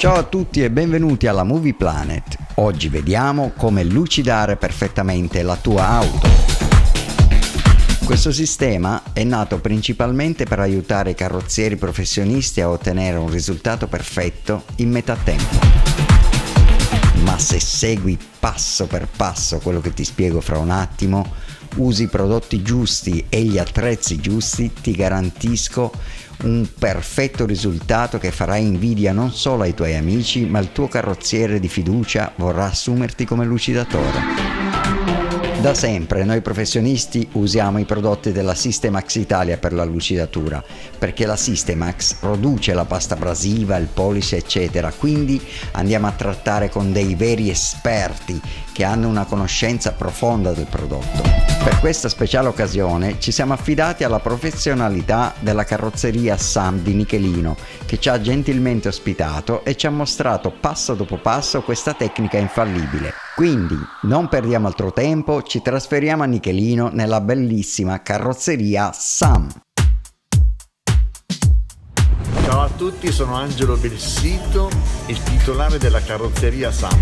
Ciao a tutti e benvenuti alla Movie Planet. Oggi vediamo come lucidare perfettamente la tua auto. Questo sistema è nato principalmente per aiutare i carrozzieri professionisti a ottenere un risultato perfetto in metà tempo. Ma se segui passo per passo quello che ti spiego fra un attimo, usi i prodotti giusti e gli attrezzi giusti, ti garantisco un perfetto risultato che farà invidia non solo ai tuoi amici, ma il tuo carrozziere di fiducia vorrà assumerti come lucidatore. Da sempre noi professionisti usiamo i prodotti della Sistemax Italia per la lucidatura, perché la Sistemax produce la pasta abrasiva, il polish eccetera, quindi andiamo a trattare con dei veri esperti che hanno una conoscenza profonda del prodotto. Per questa speciale occasione ci siamo affidati alla professionalità della carrozzeria SAM di Nichelino, che ci ha gentilmente ospitato e ci ha mostrato passo dopo passo questa tecnica infallibile. Quindi non perdiamo altro tempo, ci trasferiamo a Nichelino nella bellissima carrozzeria SAM. Ciao a tutti, sono Angelo Belsito, il titolare della carrozzeria SAM.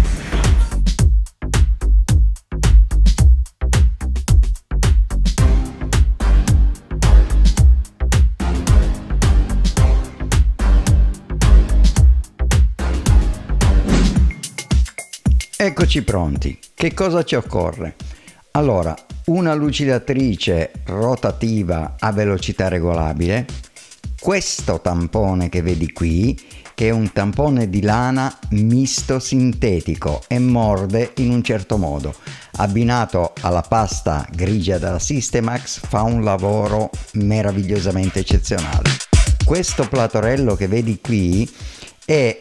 Eccoci pronti. Che cosa ci occorre? Allora, una lucidatrice rotativa a velocità regolabile, questo tampone che vedi qui, che è un tampone di lana misto sintetico e morde in un certo modo, abbinato alla pasta grigia della Sistemax, fa un lavoro meravigliosamente eccezionale. Questo platorello che vedi qui è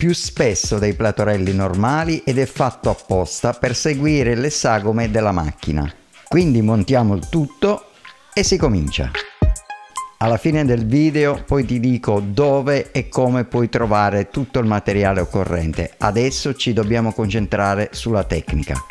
più spesso dei platorelli normali ed è fatto apposta per seguire le sagome della macchina. Quindi montiamo il tutto e si comincia. Alla fine del video poi ti dico dove e come puoi trovare tutto il materiale occorrente. Adesso ci dobbiamo concentrare sulla tecnica.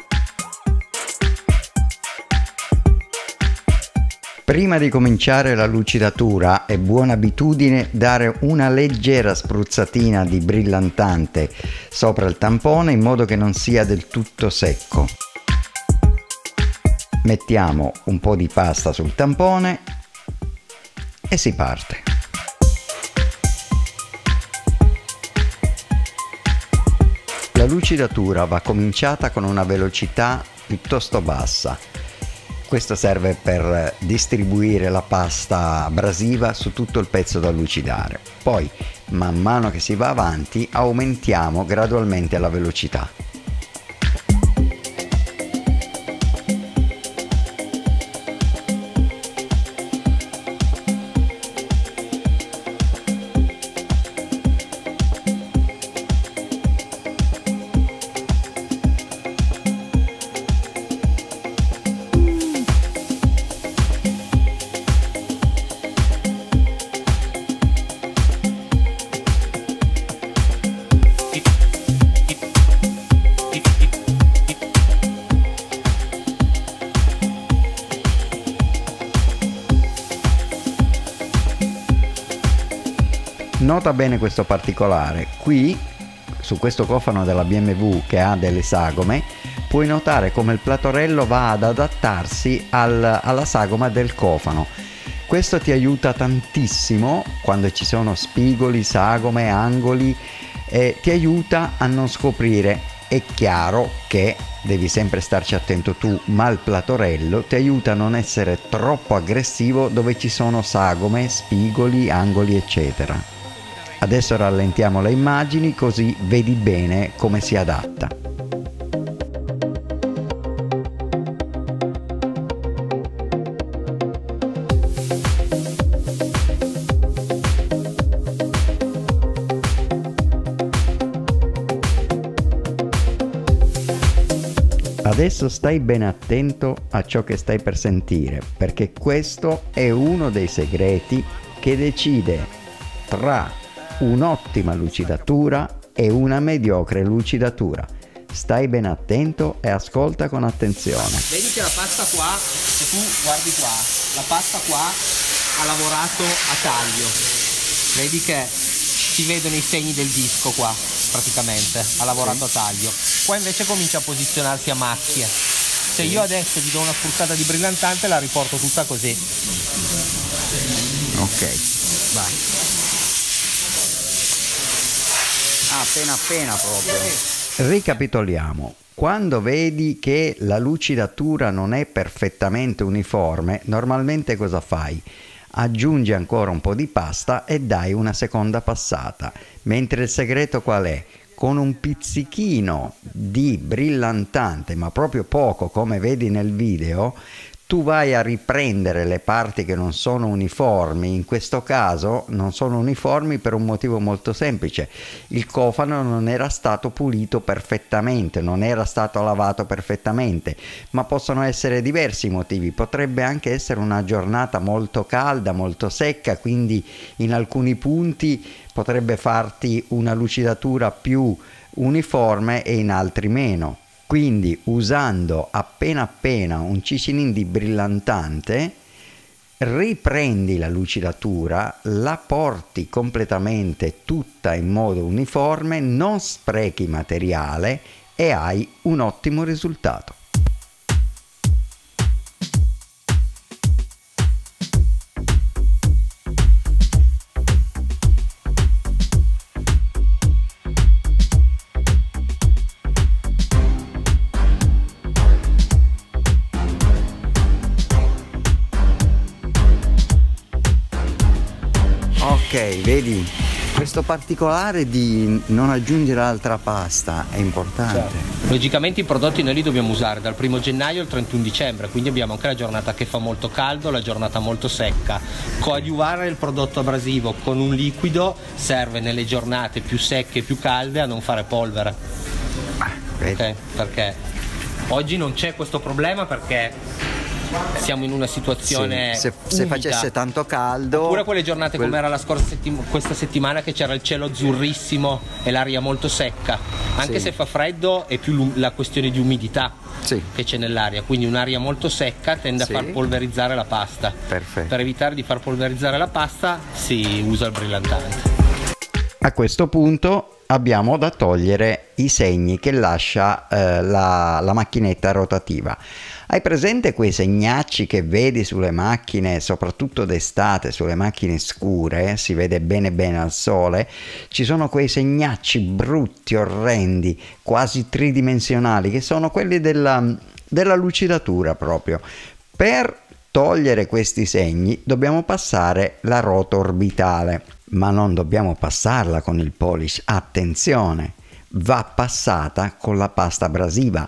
Prima di cominciare la lucidatura è buona abitudine dare una leggera spruzzatina di brillantante sopra il tampone in modo che non sia del tutto secco. Mettiamo un po' di pasta sul tampone e si parte. La lucidatura va cominciata con una velocità piuttosto bassa. Questo serve per distribuire la pasta abrasiva su tutto il pezzo da lucidare. Poi, man mano che si va avanti, aumentiamo gradualmente la velocità. Nota bene questo particolare, qui su questo cofano della BMW che ha delle sagome puoi notare come il platorello va ad adattarsi alla sagoma del cofano. Questo ti aiuta tantissimo quando ci sono spigoli, sagome, angoli, ti aiuta a non scoprire. È chiaro che devi sempre starci attento tu, ma il platorello ti aiuta a non essere troppo aggressivo dove ci sono sagome, spigoli, angoli eccetera. Adesso rallentiamo le immagini così vedi bene come si adatta. Adesso stai ben attento a ciò che stai per sentire, perché questo è uno dei segreti che decide tra un'ottima lucidatura e una mediocre lucidatura. Stai ben attento e ascolta con attenzione. Vedi che la pasta qua, se tu guardi qua, la pasta qua ha lavorato a taglio. Vedi che si vedono i segni del disco qua, praticamente, ha lavorato a taglio. Qua invece comincia a posizionarsi a macchie. Se io adesso gli do una spruzzata di brillantante la riporto tutta così. Ok, vai. Appena appena proprio. Ricapitoliamo. Quando vedi che la lucidatura non è perfettamente uniforme, normalmente cosa fai? Aggiungi ancora un po' di pasta e dai una seconda passata, mentre il segreto qual è? Con un pizzichino di brillantante, ma proprio poco, come vedi nel video, tu vai a riprendere le parti che non sono uniformi. In questo caso non sono uniformi per un motivo molto semplice: il cofano non era stato pulito perfettamente, non era stato lavato perfettamente, ma possono essere diversi motivi. Potrebbe anche essere una giornata molto calda, molto secca, quindi in alcuni punti potrebbe farti una lucidatura più uniforme e in altri meno. Quindi usando appena appena un cicinin di brillantante riprendi la lucidatura, la porti completamente tutta in modo uniforme, non sprechi materiale e hai un ottimo risultato. Ok, vedi, questo particolare di non aggiungere altra pasta è importante. Certo. Logicamente i prodotti noi li dobbiamo usare dal 1 gennaio al 31 dicembre, quindi abbiamo anche la giornata che fa molto caldo, la giornata molto secca. Coadiuvare il prodotto abrasivo con un liquido serve nelle giornate più secche e più calde a non fare polvere. Okay? Perché oggi non c'è questo problema, perché siamo in una situazione se facesse tanto caldo, oppure quelle giornate come era la scorsa questa settimana che c'era il cielo azzurrissimo e l'aria molto secca, anche se fa freddo è più la questione di umidità che c'è nell'aria, quindi un'aria molto secca tende a far polverizzare la pasta. Perfetto. Per evitare di far polverizzare la pasta si usa il brillantante. A questo punto abbiamo da togliere i segni che lascia la macchinetta rotativa. Hai presente quei segnacci che vedi sulle macchine, soprattutto d'estate, sulle macchine scure? Si vede bene bene al sole, ci sono quei segnacci brutti, orrendi, quasi tridimensionali, che sono quelli della lucidatura proprio. Per togliere questi segni dobbiamo passare la rota orbitale, ma non dobbiamo passarla con il polish, attenzione, va passata con la pasta abrasiva.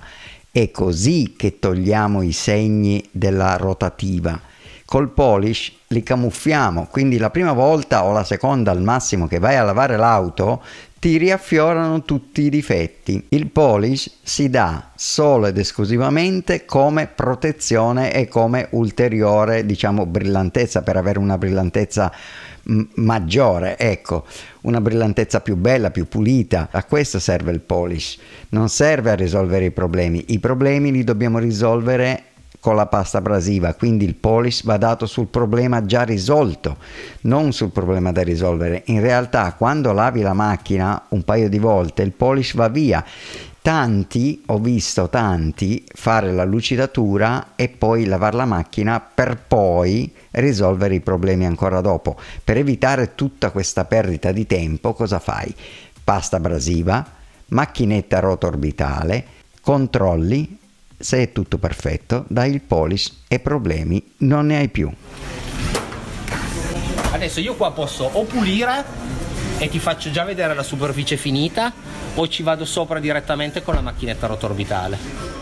È così che togliamo i segni della rotativa. Col polish li camuffiamo, quindi la prima volta o la seconda al massimo che vai a lavare l'auto ti riaffiorano tutti i difetti. Il polish si dà solo ed esclusivamente come protezione e come ulteriore, diciamo, brillantezza, per avere una brillantezza maggiore, ecco, una brillantezza più bella, più pulita. A questo serve il polish, non serve a risolvere i problemi. I problemi li dobbiamo risolvere con la pasta abrasiva, quindi il polish va dato sul problema già risolto, non sul problema da risolvere. In realtà quando lavi la macchina un paio di volte il polish va via. Tanti, ho visto tanti fare la lucidatura e poi lavare la macchina per poi risolvere i problemi ancora dopo. Per evitare tutta questa perdita di tempo cosa fai? Pasta abrasiva, macchinetta rotorbitale, controlli, se è tutto perfetto dai il polish e problemi non ne hai più. Adesso io qua posso o pulire e ti faccio già vedere la superficie finita, o ci vado sopra direttamente con la macchinetta rotorbitale.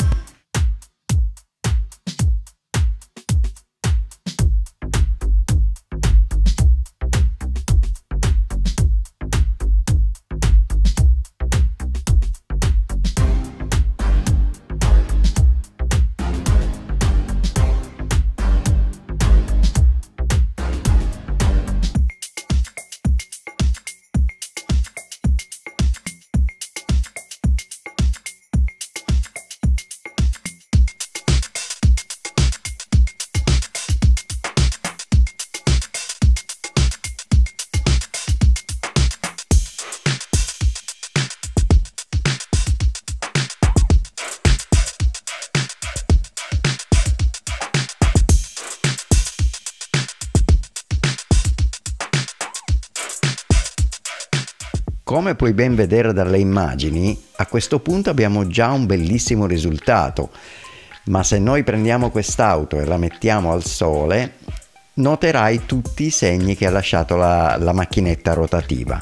Come puoi ben vedere dalle immagini, a questo punto abbiamo già un bellissimo risultato, ma se noi prendiamo quest'auto e la mettiamo al sole, noterai tutti i segni che ha lasciato la macchinetta rotativa.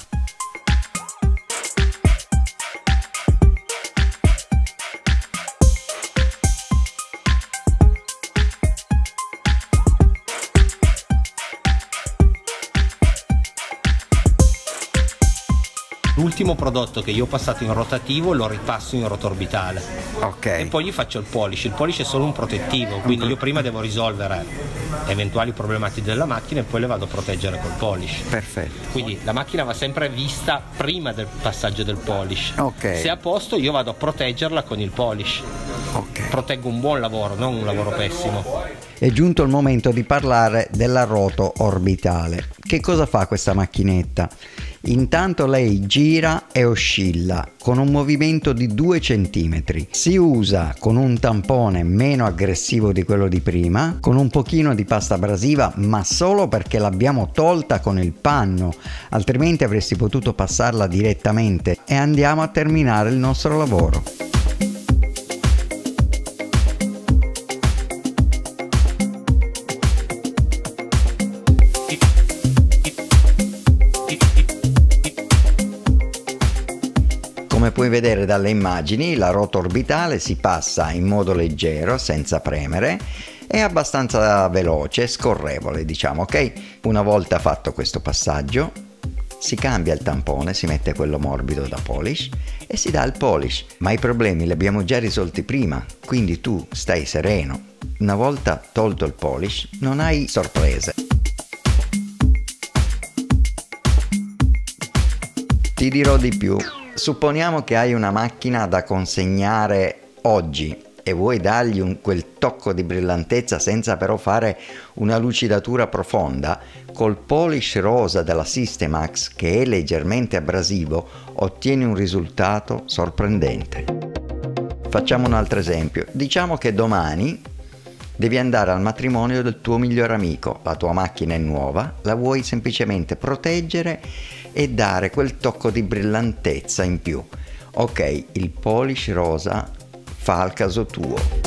L'ultimo prodotto che io ho passato in rotativo lo ripasso in rotorbitale, okay. E poi gli faccio il polish. Il polish è solo un protettivo, quindi io prima devo risolvere eventuali problematiche della macchina e poi le vado a proteggere col polish. Perfetto. Quindi la macchina va sempre vista prima del passaggio del polish, okay. Se è a posto io vado a proteggerla con il polish, okay. Proteggo un buon lavoro, non un lavoro pessimo. È giunto il momento di parlare della roto orbitale. Che cosa fa questa macchinetta? Intanto lei gira e oscilla con un movimento di 2 cm. Si usa con un tampone meno aggressivo di quello di prima, con un pochino di pasta abrasiva, ma solo perché l'abbiamo tolta con il panno, altrimenti avresti potuto passarla direttamente. E andiamo a terminare il nostro lavoro. Come puoi vedere dalle immagini, la rota orbitale si passa in modo leggero, senza premere, e abbastanza veloce, scorrevole, diciamo, ok? Una volta fatto questo passaggio, si cambia il tampone, si mette quello morbido da polish e si dà il polish. Ma i problemi li abbiamo già risolti prima, quindi tu stai sereno. Una volta tolto il polish, non hai sorprese. Ti dirò di più. Supponiamo che hai una macchina da consegnare oggi e vuoi dargli quel tocco di brillantezza senza però fare una lucidatura profonda. Col polish rosa della Sistemax, che è leggermente abrasivo, ottieni un risultato sorprendente. Facciamo un altro esempio. Diciamo che domani devi andare al matrimonio del tuo miglior amico, la tua macchina è nuova, la vuoi semplicemente proteggere e dare quel tocco di brillantezza in più. Ok, il polish rosa fa al caso tuo.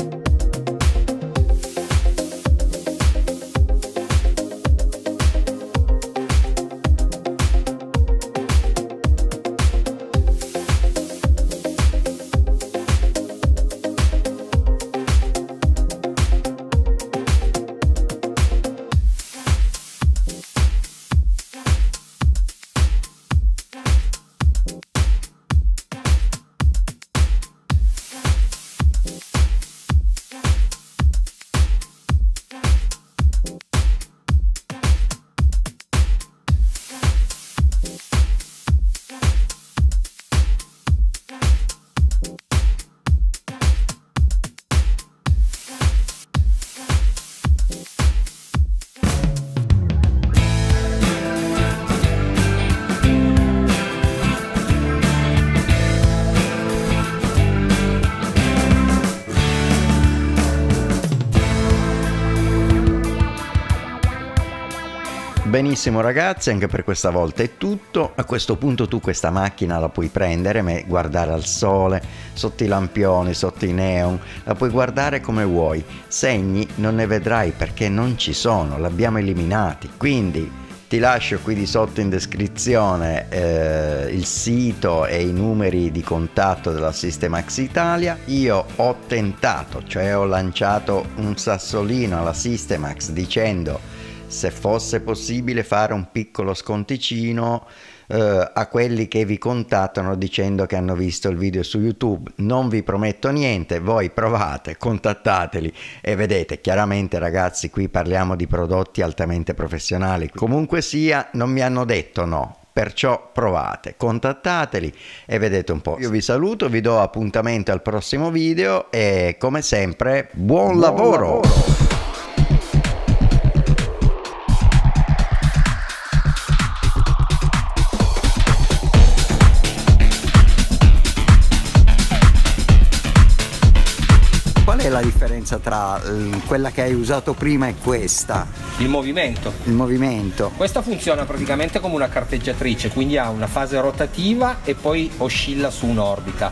Benissimo ragazzi, anche per questa volta è tutto. A questo punto tu questa macchina la puoi prendere, guardare al sole, sotto i lampioni, sotto i neon, la puoi guardare come vuoi. Segni non ne vedrai perché non ci sono, l'abbiamo eliminati. Quindi ti lascio qui di sotto in descrizione il sito e i numeri di contatto della Sistemax Italia. Io ho tentato, cioè ho lanciato un sassolino alla Sistemax dicendo: se fosse possibile fare un piccolo sconticino a quelli che vi contattano dicendo che hanno visto il video su YouTube. Non vi prometto niente, voi provate, contattateli e vedete. Chiaramente ragazzi, qui parliamo di prodotti altamente professionali, comunque sia non mi hanno detto no. Perciò provate, contattateli e vedete un po'. Io vi saluto, vi do appuntamento al prossimo video e come sempre buon lavoro! la differenza tra quella che hai usato prima e questa? Il movimento. Il movimento. Questa funziona praticamente come una carteggiatrice, quindi ha una fase rotativa e poi oscilla su un'orbita.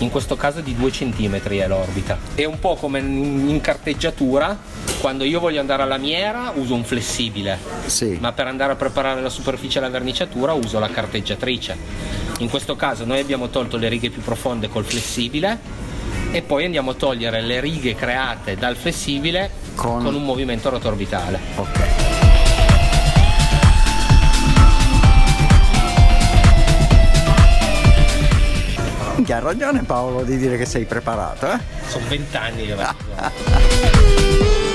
In questo caso di 2 cm è l'orbita. È un po' come in carteggiatura, quando io voglio andare a lamiera uso un flessibile, sì, ma per andare a preparare la superficie alla verniciatura uso la carteggiatrice. In questo caso noi abbiamo tolto le righe più profonde col flessibile e poi andiamo a togliere le righe create dal flessibile con un movimento rotoorbitale. Ok. Ha ragione Paolo di dire che sei preparato, eh? Sono 20 anni che vado.